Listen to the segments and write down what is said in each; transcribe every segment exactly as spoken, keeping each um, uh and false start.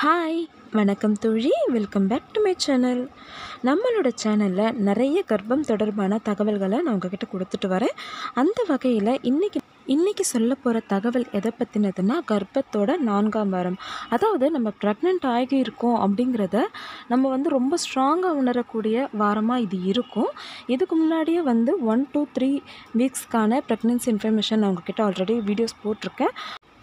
Hi வணக்கம் தோழி, welcome back to my channel. நம்மளோட சேனலில் நிறைய கர்ப்பம் தொடர்பான தகவல்களை நான் உங்ககிட்ட கொடுத்துட்டு வரேன். அந்த வகையில் இன்றைக்கி இன்றைக்கி சொல்ல போகிற தகவல் எதை பற்றினதுன்னா, கர்ப்பத்தோட நான்காம் வாரம். அதாவது நம்ம ப்ரெக்னென்ட் ஆகி இருக்கோம் அப்படிங்கிறத நம்ம வந்து ரொம்ப ஸ்ட்ராங்காக உணரக்கூடிய வாரமாக இது இருக்கும். இதுக்கு முன்னாடியே வந்து ஒன் டூ த்ரீ வீக்ஸ்க்கான ப்ரெக்னென்சி இன்ஃபர்மேஷன் நான் உங்ககிட்ட ஆல்ரெடி வீடியோஸ் போட்டிருக்கேன்.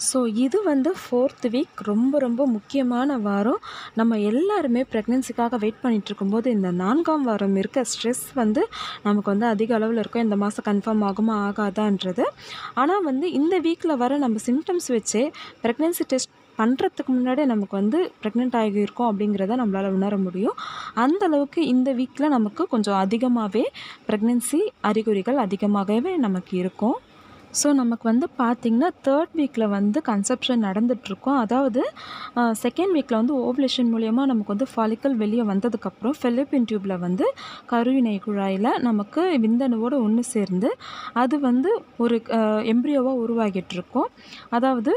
ஸோ இது வந்து ஃபோர்த் வீக், ரொம்ப ரொம்ப முக்கியமான வாரம். நம்ம எல்லாருமே ப்ரெக்னென்சிக்காக வெயிட் பண்ணிகிட்ருக்கும்போது இந்த நான்காம் வாரம் இருக்க ஸ்ட்ரெஸ் வந்து நமக்கு வந்து அதிக அளவில் இருக்கும். இந்த மாதம் கன்ஃபார்ம் ஆகுமா ஆகாதான்றது. ஆனால் வந்து இந்த வீக்கில் வர நம்ம சிம்டம்ஸ் வச்சே ப்ரெக்னென்சி டெஸ்ட் பண்ணுறதுக்கு முன்னாடி நமக்கு வந்து ப்ரெக்னென்ட் ஆகியிருக்கோம் அப்படிங்கிறத நம்மளால் உணர முடியும். அந்தளவுக்கு இந்த வீக்கில் நமக்கு கொஞ்சம் அதிகமாகவே ப்ரெக்னென்சி அறிகுறிகள் அதிகமாகவே நமக்கு இருக்கும். ஸோ நமக்கு வந்து பார்த்திங்கன்னா தேர்ட் வீக்கில் வந்து கன்செப்ஷன் நடந்துகிட்ருக்கோம். அதாவது செகண்ட் வீக்கில் வந்து ஓவலேஷன் மூலயமா நமக்கு வந்து ஃபாலிக்கல் வெளியே வந்ததுக்கப்புறம் ஃபெல்லிப்பின் டியூப்பில் வந்து கருவினை குழாயில் நமக்கு விந்தணுவோடு ஒன்று சேர்ந்து அது வந்து ஒரு எம்ப்ரியோவாக உருவாகிட்டுருக்கோம். அதாவது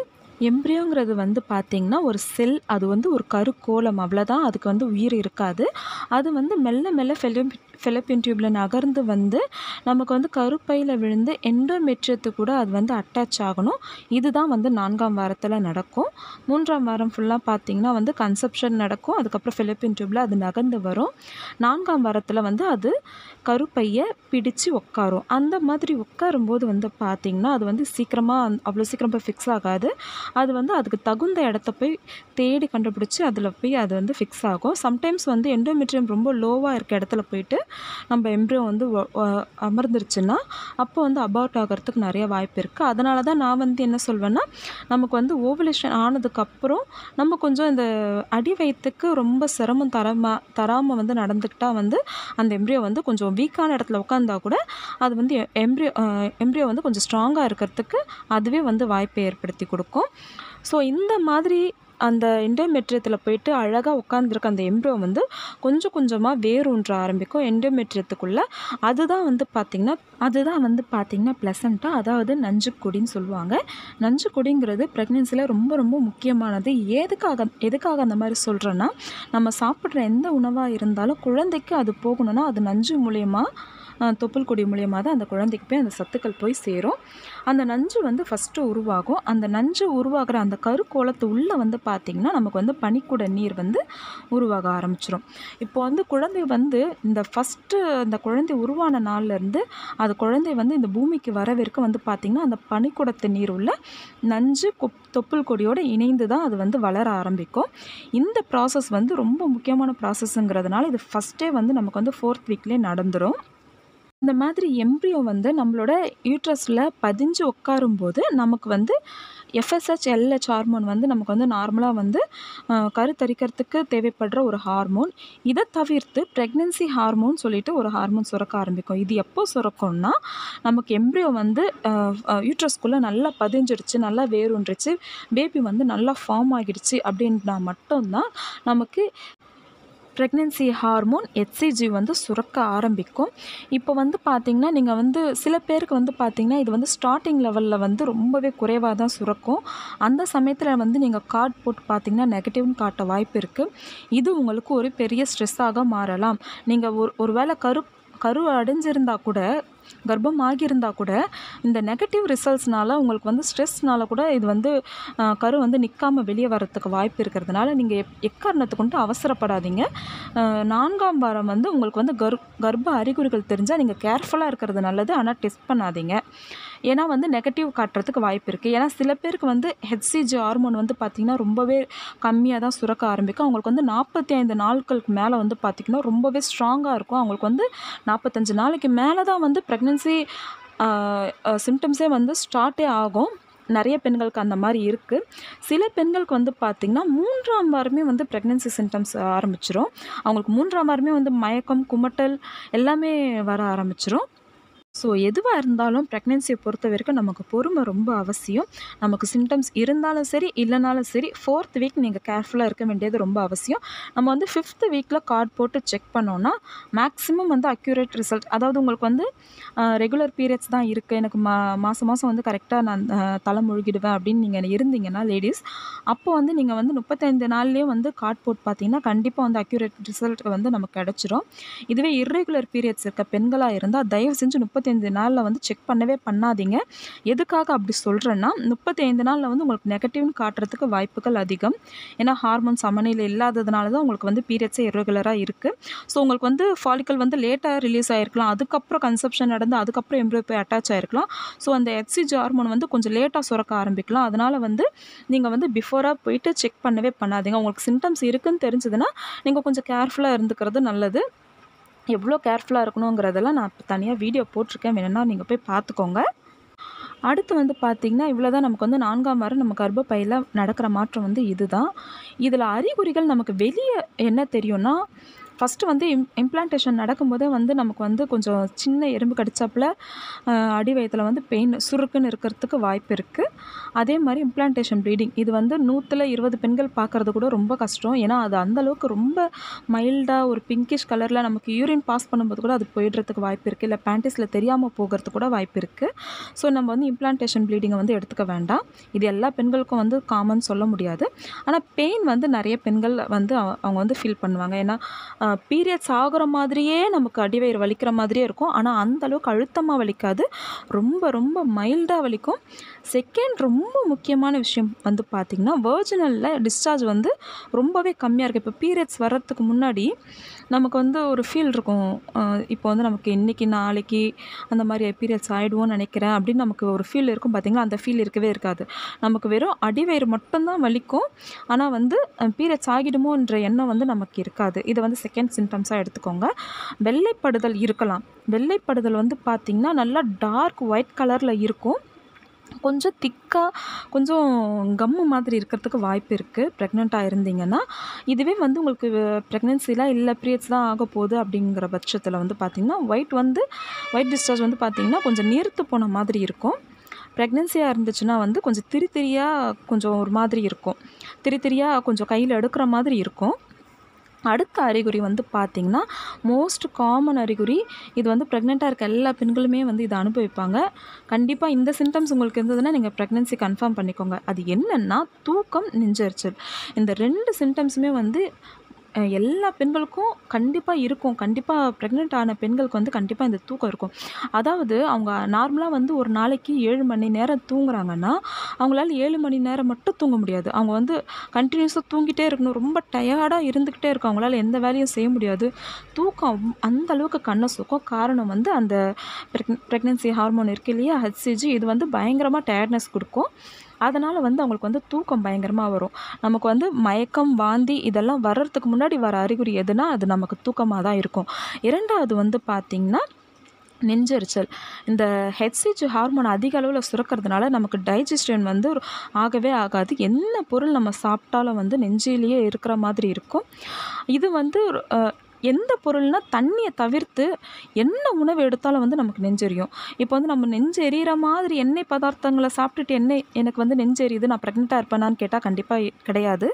எம்ப்ரியோங்கிறது வந்து பார்த்திங்கன்னா ஒரு செல், அது வந்து ஒரு கருக்கோளம், அவ்வளோதான். அதுக்கு வந்து உயிர் இருக்காது. அது வந்து மெல்ல மெல்ல ஃபெல்லிப் ஃபெல்லிப்பின் டியூப்பில் நகர்ந்து வந்து நமக்கு வந்து கருப்பையில் விழுந்து எண்டோமெட்ரியத்து கூட அது வந்து அட்டாச் ஆகணும். இதுதான் வந்து நான்காம் வாரத்தில் நடக்கும். மூன்றாம் வாரம் ஃபுல்லாக பார்த்திங்கன்னா வந்து கன்செப்ஷன் நடக்கும். அதுக்கப்புறம் ஃபெல்லிப்பின் டியூப்பில் அது நகர்ந்து வரும். நான்காம் வாரத்தில் வந்து அது கருப்பையை பிடிச்சு உட்காரும். அந்த மாதிரி உட்காரும்போது வந்து பார்த்திங்கன்னா அது வந்து சீக்கிரமாக அவ்வளோ சீக்கிரம் போய் ஃபிக்ஸ் ஆகாது. அது வந்து அதுக்கு தகுந்த இடத்த போய் தேடி கண்டுபிடிச்சி அதில் போய் அது வந்து ஃபிக்ஸ் ஆகும். சம்டைம்ஸ் வந்து எண்டோமெட்ரியம் ரொம்ப லோவாக இருக்க இடத்துல போயிட்டு நம்ம எம்ப்ரியோ வந்து அமர்ந்துருச்சுன்னா அப்போ வந்து அபார்ட் ஆகிறதுக்கு நிறைய வாய்ப்பு இருக்குது. அதனால தான் நான் வந்து என்ன சொல்வேன்னா, நமக்கு வந்து ஓவலேஷன் ஆனதுக்கப்புறம் நம்ம கொஞ்சம் இந்த அடி வயிற்றுக்கு ரொம்ப சிரமம் தராம தராமல் வந்து நடந்துக்கிட்டால் வந்து அந்த எம்ப்ரியோ வந்து கொஞ்சம் வீக்கான இடத்துல உட்காந்தா கூட அது வந்து எம்ப்ரியோ எம்ப்ரியோ வந்து கொஞ்சம் ஸ்ட்ராங்காக இருக்கிறதுக்கு அதுவே வந்து வாய்ப்பை ஏற்படுத்தி கொடுக்கும். ஸோ இந்த மாதிரி அந்த எண்டோமெட்ரியத்தில் போயிட்டு அழகாக உட்காந்துருக்க அந்த எம்ப்ரோ வந்து கொஞ்சம் கொஞ்சமாக வேரூன்ற ஆரம்பிக்கும் எண்டோமெட்ரியத்துக்குள்ளே. அதுதான் வந்து பார்த்திங்கன்னா அதுதான் வந்து பார்த்திங்கன்னா பிளசண்டா, அதாவது நஞ்சுக்கொடின்னு சொல்லுவாங்க. நஞ்சுக்கொடிங்கிறது ப்ரெக்னென்சியில் ரொம்ப ரொம்ப முக்கியமானது. எதுக்காக எதுக்காக அந்த மாதிரி சொல்கிறோன்னா, நம்ம சாப்பிட்ற எந்த உணவாக இருந்தாலும் குழந்தைக்கு அது போகணுன்னா அது நஞ்சு மூலயமா, தொப்புள் கொடி மூலயமா தான் அந்த குழந்தைக்கு போய் அந்த சத்துக்கள் போய் சேரும். அந்த நஞ்சு வந்து ஃபஸ்ட்டு உருவாகும். அந்த நஞ்சு உருவாகிற அந்த கருக்கோளத்து உள்ளே வந்து பார்த்திங்கன்னா நமக்கு வந்து பனிக்கூட நீர் வந்து உருவாக ஆரம்பிச்சிடும். இப்போ வந்து குழந்தை வந்து இந்த ஃபஸ்ட்டு இந்த குழந்தை உருவான நாள்லேருந்து அது குழந்தை வந்து இந்த பூமிக்கு வரவிற்கு வந்து பார்த்திங்கன்னா அந்த பனிக்கூடத்து நீர் உள்ள நஞ்சு தொப்புள் கொடியோடு இணைந்து தான் அது வந்து வளர ஆரம்பிக்கும். இந்த ப்ராசஸ் வந்து ரொம்ப முக்கியமான ப்ராசஸ்ஸுங்கிறதுனால இது ஃபஸ்ட்டே வந்து நமக்கு வந்து ஃபோர்த் வீக்லேயே நடந்துடும். இந்த மாதிரி எம்ப்ரியோ வந்து நம்மளோட யூட்ரஸில் பதிஞ்சு உட்காரும்போது நமக்கு வந்து எஃப்எஸ்ஹெச் எல்ஹெச் ஹார்மோன் வந்து நமக்கு வந்து நார்மலாக வந்து கருத்தரிக்கிறதுக்கு தேவைப்படுற ஒரு ஹார்மோன். இதை தவிர்த்து ப்ரெக்னென்சி ஹார்மோன் சொல்லிட்டு ஒரு ஹார்மோன் சுரக்க ஆரம்பிக்கும். இது எப்போ சுரக்கும்னா, நமக்கு எம்ப்ரியோ வந்து யூட்ரஸ்குள்ளே நல்லா பதிஞ்சிடுச்சு, நல்லா வேரூன்றுச்சு, பேபி வந்து நல்லா ஃபார்ம் ஆகிடுச்சு அப்படின்னா மட்டும்தான் நமக்கு ப்ரெக்னென்சி ஹார்மோன் ஹெச்சிஜி வந்து சுரக்க ஆரம்பிக்கும். இப்போ வந்து பார்த்திங்கன்னா நீங்கள் வந்து சில பேருக்கு வந்து பார்த்திங்கன்னா இது வந்து ஸ்டார்டிங் லெவலில் வந்து ரொம்பவே குறைவாக தான் சுரக்கும். அந்த சமயத்தில் வந்து நீங்கள் கார்டு போட்டு பார்த்திங்கன்னா நெகட்டிவ்னு காட்ட வாய்ப்பு இருக்குது. இது உங்களுக்கு ஒரு பெரிய ஸ்ட்ரெஸ்ஸாக மாறலாம். நீங்கள் ஒரு ஒரு வேளை கரு கரு அடைஞ்சிருந்தால் கூட, கர்ப்பம் ஆகியிருந்தால் கூட, இந்த நெகட்டிவ் ரிசல்ட்ஸ்னால உங்களுக்கு வந்து ஸ்ட்ரெஸ்னால கூட இது வந்து கரு வந்து நிற்காமல் வெளியே வரத்துக்கு வாய்ப்பு இருக்கிறதுனால நீங்கள் எக் எக்காரணத்துக்கு கொண்டு அவசரப்படாதீங்க. நான்காம் வாரம் வந்து உங்களுக்கு வந்து கர் கர்ப்ப அறிகுறிகள் தெரிஞ்சால் நீங்கள் கேர்ஃபுல்லாக இருக்கிறது நல்லது. ஆனால் டெஸ்ட் பண்ணாதீங்க, ஏன்னா வந்து நெகட்டிவ் காட்டுறதுக்கு வாய்ப்பு இருக்குது. ஏன்னா சில பேருக்கு வந்து ஹெச்சிஜி ஹார்மோன் வந்து பார்த்திங்கன்னா ரொம்பவே கம்மியாக தான் சுரக்க ஆரம்பிக்கும். அவங்களுக்கு வந்து நாற்பத்தி ஐந்து நாட்களுக்கு மேலே வந்து பார்த்திங்கன்னா ரொம்பவே ஸ்ட்ராங்காக இருக்கும். அவங்களுக்கு வந்து நாற்பத்தஞ்சு நாளைக்கு மேலே தான் வந்து ப்ரெக்னென்சி சிம்டம்ஸே வந்து ஸ்டார்ட்டே ஆகும். நிறைய பெண்களுக்கு அந்த மாதிரி இருக்குது. சில பெண்களுக்கு வந்து பார்த்திங்கன்னா மூன்றாம் வாரமே வந்து ப்ரெக்னென்சி சிம்டம்ஸ் ஆரம்பிச்சிடும். அவங்களுக்கு மூன்றாம் வாரமே வந்து மயக்கம், குமட்டல் எல்லாமே வர ஆரம்பிச்சிடும். ஸோ எதுவாக இருந்தாலும் ப்ரெக்னென்சியை பொறுத்த வரைக்கும் நமக்கு பொறுமை ரொம்ப அவசியம். நமக்கு சிம்டம்ஸ் இருந்தாலும் சரி இல்லைனாலும் சரி ஃபோர்த் வீக் நீங்கள் கேர்ஃபுல்லாக இருக்க வேண்டியது ரொம்ப அவசியம். நம்ம வந்து ஃபிஃப்த்து வீக்கில் கார்டு போட்டு செக் பண்ணோன்னா மேக்ஸிமம் வந்து அக்யூரேட் ரிசல்ட், அதாவது உங்களுக்கு வந்து ரெகுலர் பீரியட்ஸ் தான் இருக்குது, எனக்கு மா மாதம் மாதம் வந்து கரெக்டாக நான் தலை முழுகிடுவேன் அப்படின்னு நீங்கள் இருந்தீங்கன்னா லேடிஸ், அப்போ வந்து நீங்கள் வந்து முப்பத்தைந்து நாள்லேயே வந்து கார்டு போட்டு பார்த்தீங்கன்னா கண்டிப்பாக வந்து அக்யூரேட் ரிசல்ட் வந்து நமக்கு கிடச்சிரும். இதுவே இர்ரெகுலர் பீரியட்ஸ் இருக்க பெண்களாக இருந்தால் தயவு செஞ்சு முப்பத்தைந்து நாளில் வந்து செக் பண்ணவே பண்ணாதீங்க. எதுக்காக அப்படி சொல்கிறேன்னா முப்பத்தைந்து நாளில் வந்து உங்களுக்கு நெகட்டிவ்னு காட்டுறதுக்கு வாய்ப்புகள் அதிகம். ஏன்னா ஹார்மோன் சமநிலை இல்லாததுனால தான் உங்களுக்கு வந்து பீரியட்ஸே இர்ரெகுலராக இருக்குது. ஸோ உங்களுக்கு வந்து ஃபாலிக்கல் வந்து லேட்டாக ரிலீஸ் ஆகிருக்கலாம், அதுக்கப்புறம் கன்செப்ஷன் நடந்து அதுக்கப்புறம் எம்ப்ரோ போய் அட்டாச் ஆகிருக்கலாம். ஸோ அந்த எக்ஸ்சிஜி ஹார்மோன் வந்து கொஞ்சம் லேட்டாக சுரக்க ஆரம்பிக்கலாம். அதனால் வந்து நீங்கள் வந்து பிஃபோராக போயிட்டு செக் பண்ணவே பண்ணாதீங்க. உங்களுக்கு சிம்டம்ஸ் இருக்குதுன்னு தெரிஞ்சதுன்னா நீங்கள் கொஞ்சம் கேர்ஃபுல்லாக இருந்துக்கிறது நல்லது. எவ்வளோ கேர்ஃபுல்லாக இருக்கணுங்கிறதெல்லாம் நான் இப்போ தனியாக வீடியோ போட்டிருக்கேன், வேணும்னா நீங்கள் போய் பார்த்துக்கோங்க. அடுத்து வந்து பார்த்திங்கன்னா இவ்வளோ தான் நமக்கு வந்து நான்காம் வாரம் நம்ம கர்ப்பப்பையில் நடக்கிற மாற்றம் வந்து இது தான். இதில் அறிகுறிகள் நமக்கு வெளியே என்ன தெரியும்னா ஃபஸ்ட்டு வந்து இம் இம்ப்ளான்டேஷன் நடக்கும்போதே வந்து நமக்கு வந்து கொஞ்சம் சின்ன எறும்பு கடிச்சாப்பில் அடி வயத்தில் வந்து பெயின் சுருக்குன்னு இருக்கிறதுக்கு வாய்ப்பு இருக்குது. அதே மாதிரி இம்ப்ளான்டேஷன் ப்ளீடிங் இது வந்து நூற்றில் இருபது பெண்கள் பார்க்குறது கூட ரொம்ப கஷ்டம். ஏன்னா அது அந்தளவுக்கு ரொம்ப மைல்டாக ஒரு பிங்கிஷ் கலரில் நமக்கு யூரின் பாஸ் பண்ணும்போது கூட அது போயிடுறதுக்கு வாய்ப்பு இருக்குது, இல்லை பேண்டிஸில் தெரியாமல் போகிறது கூட வாய்ப்பு இருக்குது. ஸோ நம்ம வந்து இம்ப்ளான்டேஷன் ப்ளீடிங்கை வந்து எடுத்துக்க வேண்டாம். இது எல்லா பெண்களுக்கும் வந்து காமன் சொல்ல முடியாது. ஆனால் பெயின் வந்து நிறைய பெண்கள் வந்து அவங்க வந்து ஃபீல் பண்ணுவாங்க. ஏன்னா பீரியட்ஸ் ஆகிற மாதிரியே நமக்கு அடிவயிறு வலிக்கிற மாதிரியே இருக்கும், ஆனால் அந்தளவுக்கு அழுத்தமாக வலிக்காது, ரொம்ப ரொம்ப மைல்டாக வலிக்கும். செகண்ட் ரொம்ப முக்கியமான விஷயம் வந்து பார்த்திங்கன்னா வேர்ஜினலில் டிஸ்சார்ஜ் வந்து ரொம்பவே கம்மியாக இருக்குது. இப்போ பீரியட்ஸ் வர்றதுக்கு முன்னாடி நமக்கு வந்து ஒரு ஃபீல் இருக்கும், இப்போ வந்து நமக்கு இன்றைக்கி நாளைக்கு அந்த மாதிரி பீரியட்ஸ் ஆகிடுவோன்னு நினைக்கிறேன் அப்படின்னு நமக்கு ஒரு ஃபீல் இருக்கும் பார்த்திங்கன்னா. அந்த ஃபீல் இருக்கவே இருக்காது, நமக்கு வெறும் அடிவயிறு மட்டும்தான் வலிக்கும். ஆனால் வந்து பீரியட்ஸ் ஆகிடுமோன்ற எண்ணம் வந்து நமக்கு இருக்காது. இதை வந்து செகண்ட் சிம்டம்ஸாக எடுத்துக்கோங்க. வெள்ளைப்படுதல் இருக்கலாம். வெள்ளைப்படுதல் வந்து பார்த்திங்கன்னா நல்லா டார்க் ஒயிட் கலரில் இருக்கும், கொஞ்சம் திக்காக கொஞ்சம் கம்மு மாதிரி இருக்கிறதுக்கு வாய்ப்பு இருக்குது ப்ரெக்னெண்ட்டாக இருந்தீங்கன்னா. இதுவே வந்து உங்களுக்கு ப்ரெக்னென்சிலாம் இல்லை பீரியட்ஸ் தான் ஆக போகுது அப்படிங்கிற பட்சத்தில் வந்து பார்த்திங்கன்னா ஒயிட் வந்து ஒயிட் டிஸ்சார்ஜ் வந்து பார்த்திங்கன்னா கொஞ்சம் நீர்த்து போன மாதிரி இருக்கும். ப்ரெக்னென்சியாக இருந்துச்சுன்னா வந்து கொஞ்சம் திரி திரியாக கொஞ்சம் ஒரு மாதிரி இருக்கும், திரி திரியாக கொஞ்சம் கையில் எடுக்கிற மாதிரி இருக்கும். அடுத்த அறிகுறி வந்து பார்த்திங்கன்னா மோஸ்ட் காமன் அறிகுறி, இது வந்து ப்ரெக்னெண்ட்டாக இருக்க எல்லா பெண்களுமே வந்து இதை அனுபவிப்பாங்க. கண்டிப்பாக இந்த சிம்டம்ஸ் உங்களுக்கு இருந்ததுன்னா நீங்கள் ப்ரெக்னென்சி கன்ஃபார்ம் பண்ணிக்கோங்க. அது என்னென்னா தூக்கம், நெஞ்செரிச்சல். இந்த ரெண்டு சிம்டம்ஸுமே வந்து எல்லா பெண்களுக்கும் கண்டிப்பாக இருக்கும். கண்டிப்பாக ப்ரெக்னென்ட் ஆன பெண்களுக்கு வந்து கண்டிப்பாக இந்த தூக்கம் இருக்கும். அதாவது அவங்க நார்மலாக வந்து ஒரு நாளைக்கு ஏழு மணி நேரம் தூங்குறாங்கன்னா அவங்களால ஏழு மணி நேரம் மட்டும் தூங்க முடியாது. அவங்க வந்து கண்டினியூஸாக தூங்கிட்டே இருக்கணும், ரொம்ப டயர்டாக இருந்துக்கிட்டே இருக்கும், அவங்களால எந்த வேலையும் செய்ய முடியாது. தூக்கம் அந்தளவுக்கு கண்ணை சுக்கும். காரணம் வந்து அந்த ப்ரெக் ப்ரெக்னென்சி ஹார்மோன் இருக்குது இல்லையா ஹெச்சிஜி, இது வந்து பயங்கரமாக டயர்ட்னஸ் கொடுக்கும். அதனால் வந்து அவங்களுக்கு வந்து தூக்கம் பயங்கரமாக வரும். நமக்கு வந்து மயக்கம், வாந்தி இதெல்லாம் வர்றதுக்கு முன்னாடி வர அறிகுறி எதுனா அது நமக்கு தூக்கமாக தான் இருக்கும். இரண்டாவது வந்து பார்த்திங்கன்னா நெஞ்செரிச்சல். இந்த ஹெச்சிஜி ஹார்மோன் அதிக அளவில் சுரக்கிறதுனால நமக்கு டைஜஸ்டன் வந்து ஆகவே ஆகாது. என்ன பொருள் நம்ம சாப்பிட்டாலும் வந்து நெஞ்சிலேயே இருக்கிற மாதிரி இருக்கும். இது வந்து எந்த பொருள்னால் தண்ணியை தவிர்த்து என்ன உணவு எடுத்தாலும் வந்து நமக்கு நெஞ்செரியும். இப்போ வந்து நம்ம நெஞ்சு எரியிற மாதிரி எண்ணெய் பதார்த்தங்களை சாப்பிட்டுட்டு எண்ணெய் எனக்கு வந்து நெஞ்சு எரியுது நான் ப்ரெக்னெண்ட்டாக இருப்பேனான்னு கேட்டால் கண்டிப்பாக கிடையாது.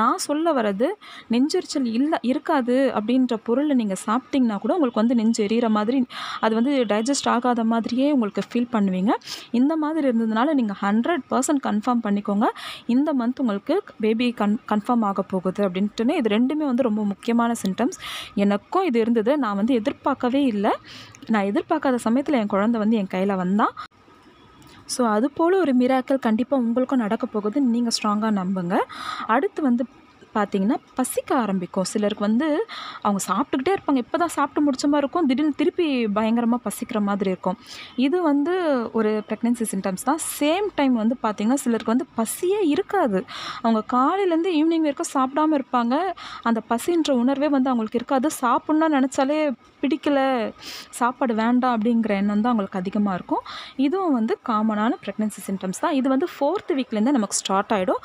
நான் சொல்ல வர்றது நெஞ்செரிச்சல் இல்லை இருக்காது அப்படின்ற பொருளை நீங்கள் சாப்பிட்டிங்கன்னா கூட உங்களுக்கு வந்து நெஞ்சு எரியிற மாதிரி அது வந்து டைஜஸ்ட் ஆகாத மாதிரியே உங்களுக்கு ஃபீல் பண்ணுவீங்க. இந்த மாதிரி இருந்ததுனால நீங்கள் ஹண்ட்ரட் பர்சன்ட் கன்ஃபார்ம் பண்ணிக்கோங்க, இந்த மந்த் உங்களுக்கு பேபி கன் கன்ஃபார்ம் ஆக போகுது அப்படின்ட்டுன்னு. இது ரெண்டுமே வந்து ரொம்ப முக்கியமான சிம்டம்ஸ். எனக்கும் இது இருந்தது, நான் வந்து எதிர்பார்க்கவே இல்லை. நான் எதிர்பார்க்காத சமயத்தில் என் குழந்தை வந்து என் கையில் வந்தான். ஸோ அதுபோல் ஒரு மிராக்கிள் கண்டிப்பாக உங்களுக்கும் நடக்க போகுது, நீங்கள் ஸ்ட்ராங்காக நம்புங்க. அடுத்து வந்து பார்த்திங்கன்னா பசிக்க ஆரம்பிக்கும். சிலருக்கு வந்து அவங்க சாப்பிட்டுக்கிட்டே இருப்பாங்க, இப்போ தான் சாப்பிட்டு முடிச்ச மாதிரி இருக்கும், திடீர்னு திருப்பி பயங்கரமாக பசிக்கிற மாதிரி இருக்கும். இது வந்து ஒரு ப்ரெக்னென்சி சிம்டம்ஸ் தான். சேம் டைம் வந்து பார்த்திங்கன்னா சிலருக்கு வந்து பசியே இருக்காது, அவங்க காலையிலேருந்து ஈவினிங் வரைக்கும் சாப்பிடாமல் இருப்பாங்க, அந்த பசின்ற உணர்வே வந்து அவங்களுக்கு இருக்காது. சாப்பிட்ணுன்னு நினச்சாலே பிடிக்கலை, சாப்பாடு வேண்டாம் அப்படிங்கிற எண்ணம் தான் அவங்களுக்கு அதிகமாக இருக்கும். இதுவும் வந்து காமனான ப்ரெக்னென்சி சிம்டம்ஸ் தான். இது வந்து ஃபோர்த் வீக்லேருந்தே நமக்கு ஸ்டார்ட் ஆகிடும்.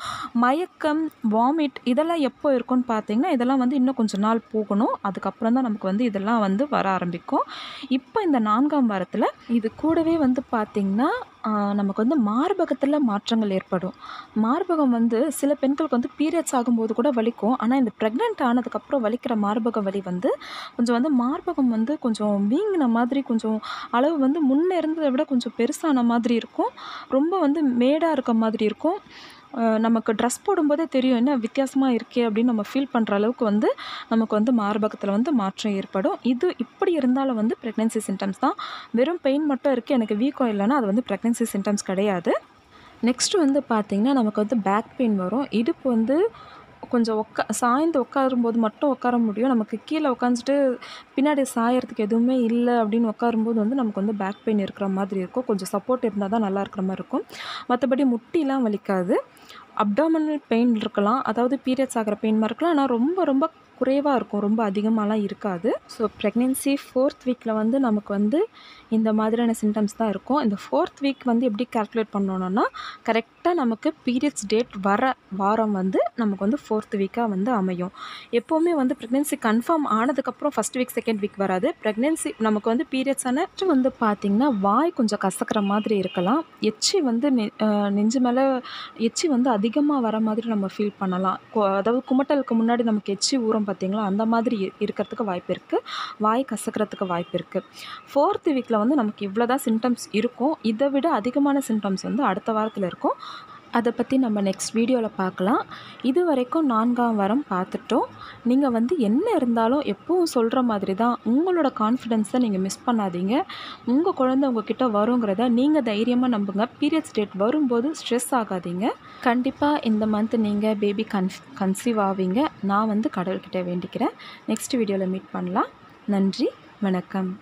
மயக்கம், வாமிட் இதெல்லாம் எப்போ இருக்கும்னு பார்த்தீங்கன்னா இதெல்லாம் வந்து இன்னும் கொஞ்சம் நாள் போகணும். அதுக்கப்புறம் தான் நமக்கு வந்து இதெல்லாம் வந்து வர ஆரம்பிக்கும். இப்போ இந்த நான்காம் வாரத்தில் இது கூடவே வந்து பார்த்திங்கன்னா நமக்கு வந்து மார்பகத்தில் மாற்றங்கள் ஏற்படும். மார்பகம் வந்து சில பெண்களுக்கு வந்து பீரியட்ஸ் ஆகும்போது கூட வலிக்கும். ஆனால் இந்த ப்ரெக்னென்ட் ஆனதுக்கப்புறம் வலிக்கிற மார்பக வலி வந்து கொஞ்சம் வந்து மார்பகம் வந்து கொஞ்சம் வீங்கின மாதிரி, கொஞ்சம் அளவு வந்து முன்னே இருந்ததை விட கொஞ்சம் பெருசான மாதிரி இருக்கும். ரொம்ப வந்து மேடாக இருக்க மாதிரி இருக்கும். நமக்கு ட்ரெஸ் போடும்போதே தெரியும் என்ன வித்தியாசமாக இருக்கே அப்படின்னு நம்ம ஃபீல் பண்ணுற அளவுக்கு வந்து நமக்கு வந்து மார்பகத்தில் வந்து மாற்றம் ஏற்படும். இது இப்படி இருந்தாலும் வந்து ப்ரெக்னென்சி சிம்டம்ஸ் தான். வெறும் பெயின் மட்டும் இருக்குது, எனக்கு வீக்கம் இல்லைன்னா அது வந்து ப்ரெக்னென்சி சிம்டம்ஸ் கிடையாது. நெக்ஸ்ட்டு வந்து பார்த்திங்கன்னா நமக்கு வந்து பேக் பெயின் வரும். இடுப்பு வந்து கொஞ்சம் உட்கா சாய்ந்து உட்காரும்போது மட்டும் உட்கார முடியும். நமக்கு கீழே உட்காந்துட்டு பின்னாடி சாயறதுக்கு எதுவுமே இல்லை அப்படின்னு உட்காரும்போது வந்து நமக்கு வந்து பேக் பெயின் இருக்கிற மாதிரி இருக்கும். கொஞ்சம் சப்போர்ட் இருந்தால் தான் நல்லா இருக்கிற மாதிரி இருக்கும். மற்றபடி முட்டிலாம் வலிக்காது. அப்டாமினல் பெயின் இருக்கலாம், அதாவது பீரியட்ஸ் ஆகிற பெயினாக இருக்கலாம். ஆனால் ரொம்ப ரொம்ப குறைவாக இருக்கும், ரொம்ப அதிகமாகலாம் இருக்காது. ஸோ ப்ரெக்னென்சி ஃபோர்த் வீக்கில் வந்து நமக்கு வந்து இந்த மாதிரியான சிம்டம்ஸ் தான் இருக்கும். இந்த ஃபோர்த் வீக் வந்து எப்படி கால்குலேட் பண்ணணுன்னா கரெக்டாக நமக்கு பீரியட்ஸ் டேட் வர வாரம் வந்து நமக்கு வந்து ஃபோர்த் வீக்காக வந்து அமையும். எப்போவுமே வந்து ப்ரெக்னென்சி கன்ஃபார்ம் ஆனதுக்கப்புறம் ஃபஸ்ட் வீக் செகண்ட் வீக் வராது. ப்ரெக்னென்சி நமக்கு வந்து பீரியட்ஸ் ஆன வந்து பார்த்திங்கன்னா வாய் கொஞ்சம் கசக்கிற மாதிரி இருக்கலாம். எச்சி வந்து நெஞ்சு மேலே எச்சி வந்து அதிகமாக வர மாதிரி நம்ம ஃபீல் பண்ணலாம். அதாவது குமட்டலுக்கு முன்னாடி நமக்கு எச்சி ஊரம் பார்த்திங்களா, அந்த மாதிரி இருக்கிறதுக்கு வாய்ப்பு இருக்குது. வாய் கசக்கிறதுக்கு வாய்ப்பு இருக்குது. ஃபோர்த்து வீக்கில் வந்து நமக்கு இவ்வளோ தான் சிம்டம்ஸ் இருக்கும். இதை விட அதிகமான சிம்டம்ஸ் வந்து அடுத்த வாரத்தில் இருக்கும். அதை பற்றி நம்ம நெக்ஸ்ட் வீடியோவில் பார்க்கலாம். இது வரைக்கும் நான்காம் வாரம் பார்த்துட்டோம். நீங்கள் வந்து என்ன இருந்தாலும் எப்பவும் சொல்கிற மாதிரி தான், உங்களோட கான்ஃபிடென்ஸை நீங்கள் மிஸ் பண்ணாதீங்க. உங்கள் குழந்தை உங்ககிட்ட வருங்கிறத நீங்கள் தைரியமாக நம்புங்க. பீரியட்ஸ் டேட் வரும்போது ஸ்ட்ரெஸ் ஆகாதீங்க. கண்டிப்பாக இந்த மந்த் நீங்கள் பேபி கன்ஃப் கன்சீவ் ஆவீங்க. நான் வந்து கடவுள்கிட்ட வேண்டிக்கிறேன். நெக்ஸ்ட் வீடியோவில் மீட் பண்ணலாம். நன்றி, வணக்கம்.